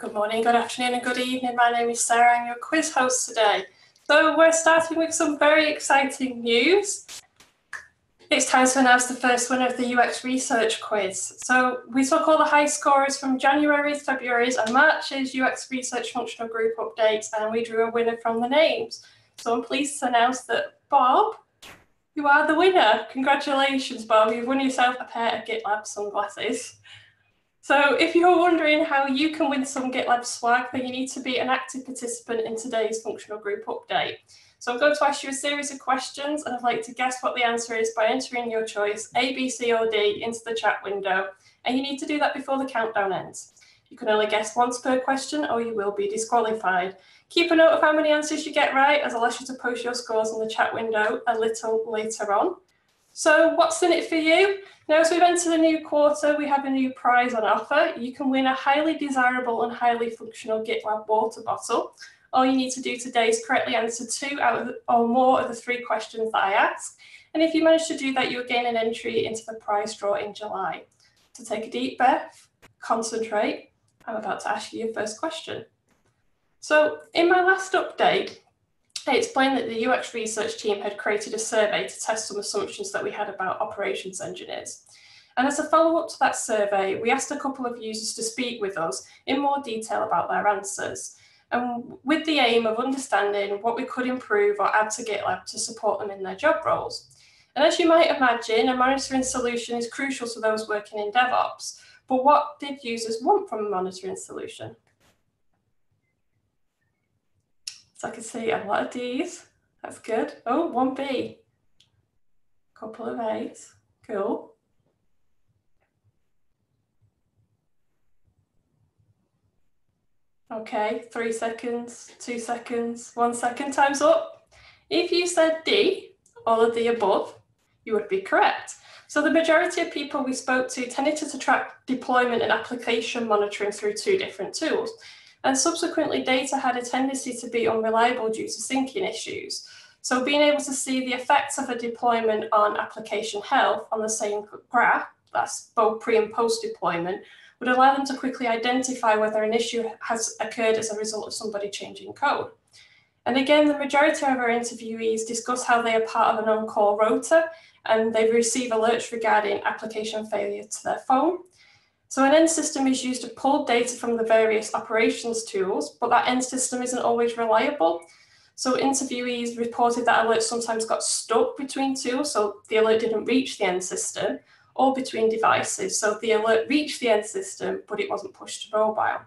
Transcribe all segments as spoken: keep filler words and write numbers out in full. Good morning, good afternoon and good evening. My name is Sarah. I'm your quiz host today. So we're starting with some very exciting news. It's time to announce the first winner of the U X Research Quiz. So we took all the high scorers from January, February's and March's U X Research Functional Group updates and we drew a winner from the names. So I'm pleased to announce that Bob, you are the winner. Congratulations, Bob. You've won yourself a pair of GitLab sunglasses. So if you're wondering how you can win some GitLab swag, then you need to be an active participant in today's functional group update. So I'm going to ask you a series of questions and I'd like to guess what the answer is by entering your choice A, B, C or D into the chat window. And you need to do that before the countdown ends. You can only guess once per question or you will be disqualified. Keep a note of how many answers you get right, as I'll ask you to post your scores in the chat window a little later on. So what's in it for you? Now, as we've entered a new quarter, we have a new prize on offer. You can win a highly desirable and highly functional GitLab water bottle. All you need to do today is correctly answer two out of the, or more of the three questions that I ask. And if you manage to do that, you'll gain an entry into the prize draw in July. So take a deep breath, concentrate. I'm about to ask you your first question. So in my last update, I explained that the U X research team had created a survey to test some assumptions that we had about operations engineers. And as a follow-up to that survey, we asked a couple of users to speak with us in more detail about their answers, and with the aim of understanding what we could improve or add to GitLab to support them in their job roles. And as you might imagine, a monitoring solution is crucial to those working in DevOps. But what did users want from a monitoring solution? So I can see a lot of D's, that's good. Oh, one B, couple of A's, cool. Okay, three seconds, two seconds, one second, time's up. If you said D, all of the above, you would be correct. So the majority of people we spoke to tended to track deployment and application monitoring through two different tools. And subsequently, data had a tendency to be unreliable due to syncing issues. So being able to see the effects of a deployment on application health on the same graph, that's both pre and post deployment, would allow them to quickly identify whether an issue has occurred as a result of somebody changing code. And again, the majority of our interviewees discuss how they are part of an on-call rota and they receive alerts regarding application failure to their phone. So an end system is used to pull data from the various operations tools, but that end system isn't always reliable. So interviewees reported that alerts sometimes got stuck between tools, so the alert didn't reach the end system, or between devices, so the alert reached the end system, but it wasn't pushed to mobile.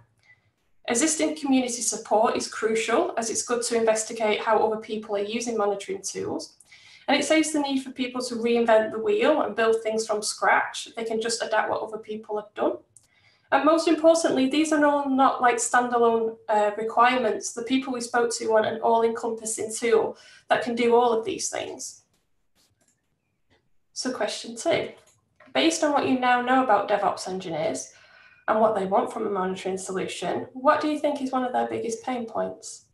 Existing community support is crucial, as it's good to investigate how other people are using monitoring tools. And it saves the need for people to reinvent the wheel and build things from scratch. They can just adapt what other people have done. And most importantly, these are all not like standalone uh, requirements. The people we spoke to want an all-encompassing tool that can do all of these things. So question two, based on what you now know about DevOps engineers and what they want from a monitoring solution, what do you think is one of their biggest pain points?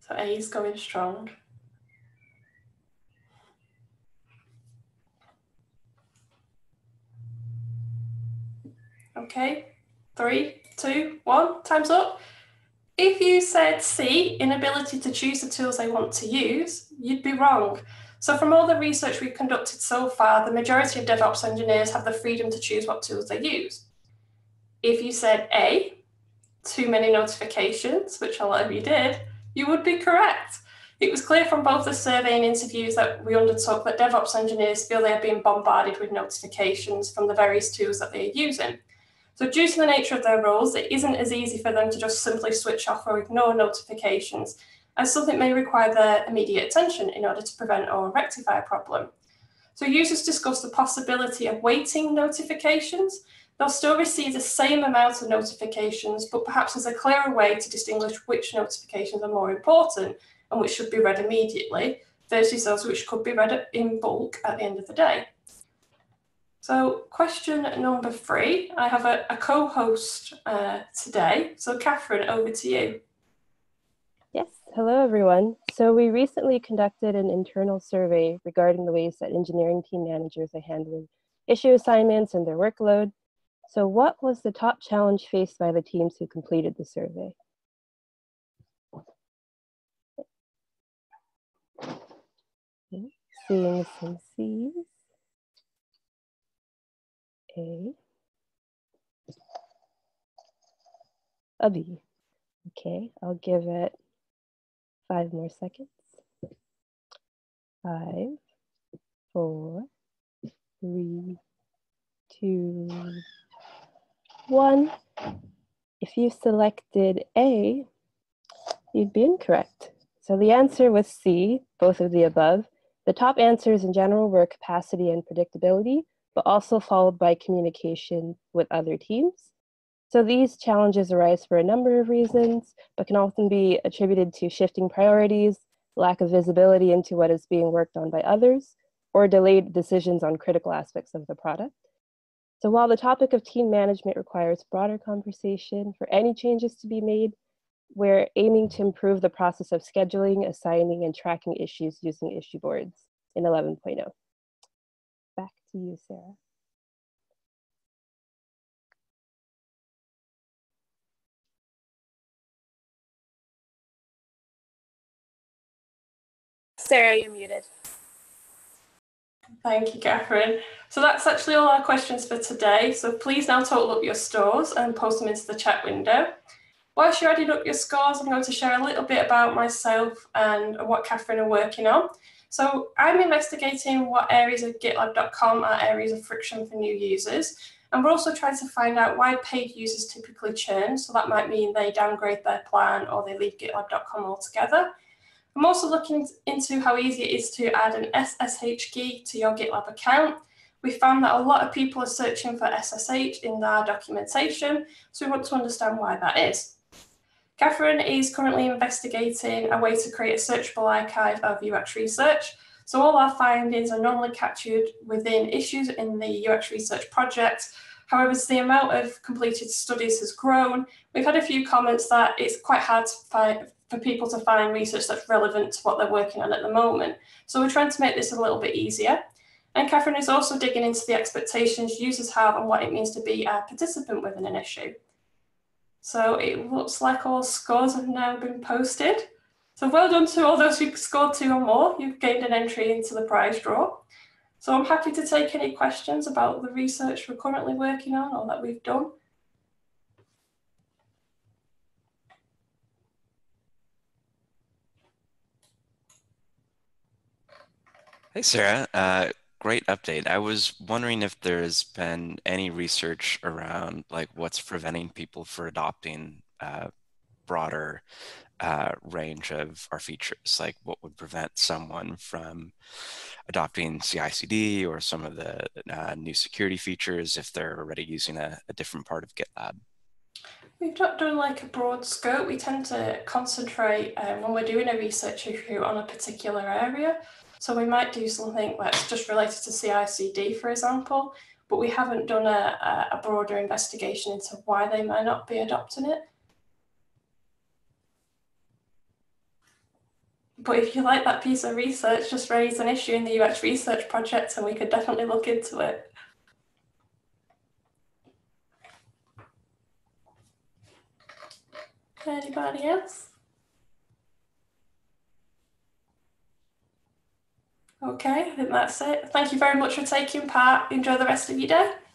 So A's going strong. Okay, three, two, one, time's up. If you said C, inability to choose the tools they want to use, you'd be wrong. So from all the research we've conducted so far, the majority of DevOps engineers have the freedom to choose what tools they use. If you said A, too many notifications, which a lot of you did, you would be correct. It was clear from both the survey and interviews that we undertook that DevOps engineers feel they are being bombarded with notifications from the various tools that they are using. So due to the nature of their roles, it isn't as easy for them to just simply switch off or ignore notifications, as something may require their immediate attention in order to prevent or rectify a problem. So users discussed the possibility of weighting notifications. They'll still receive the same amount of notifications, but perhaps there's a clearer way to distinguish which notifications are more important and which should be read immediately versus those which could be read in bulk at the end of the day. So question number three, I have a, a co-host uh, today. So Catherine, over to you. Yes, Hello, everyone. So we recently conducted an internal survey regarding the ways that engineering team managers are handling issue assignments and their workload. So what was the top challenge faced by the teams who completed the survey? Okay. Seeing some C's. A. A B. Okay, I'll give it five more seconds. Five, four, three, two, one. If you selected A, you'd be incorrect. So the answer was C, both of the above. The top answers in general were capacity and predictability, but also followed by communication with other teams. So these challenges arise for a number of reasons, but can often be attributed to shifting priorities, lack of visibility into what is being worked on by others, or delayed decisions on critical aspects of the product. So while the topic of team management requires broader conversation for any changes to be made, we're aiming to improve the process of scheduling, assigning, and tracking issues using issue boards in eleven point oh. Back to you, Sarah. Sarah, you're muted. Thank you, Catherine. So that's actually all our questions for today. So please now total up your scores and post them into the chat window. Whilst you're adding up your scores, I'm going to share a little bit about myself and what Catherine are working on. So I'm investigating what areas of GitLab dot com are areas of friction for new users. And we're also trying to find out why paid users typically churn. So that might mean they downgrade their plan or they leave GitLab dot com altogether. I'm also looking into how easy it is to add an S S H key to your GitLab account. We found that a lot of people are searching for S S H in their documentation, so we want to understand why that is. Catherine is currently investigating a way to create a searchable archive of U X research. So all our findings are normally captured within issues in the U X research project. However, as the amount of completed studies has grown, we've had a few comments that it's quite hard to find, for people to find research that's relevant to what they're working on at the moment. So we're trying to make this a little bit easier. And Catherine is also digging into the expectations users have and what it means to be a participant within an issue. So it looks like all scores have now been posted. So well done to all those who scored two or more. You've gained an entry into the prize draw. So I'm happy to take any questions about the research we're currently working on or that we've done. Hey, Sarah. Uh, great update. I was wondering if there's been any research around like what's preventing people from adopting a broader uh, range of our features, like what would prevent someone from adopting C I C D or some of the uh, new security features if they're already using a, a different part of GitLab. We've not done like a broad scope. We tend to concentrate um, when we're doing a research issue on a particular area. So we might do something that's just related to C I C D, for example, but we haven't done a, a broader investigation into why they might not be adopting it. But if you like that piece of research, just raise an issue in the U X research project and we could definitely look into it. Anybody else? Okay, I think that's it. Thank you very much for taking part. Enjoy the rest of your day.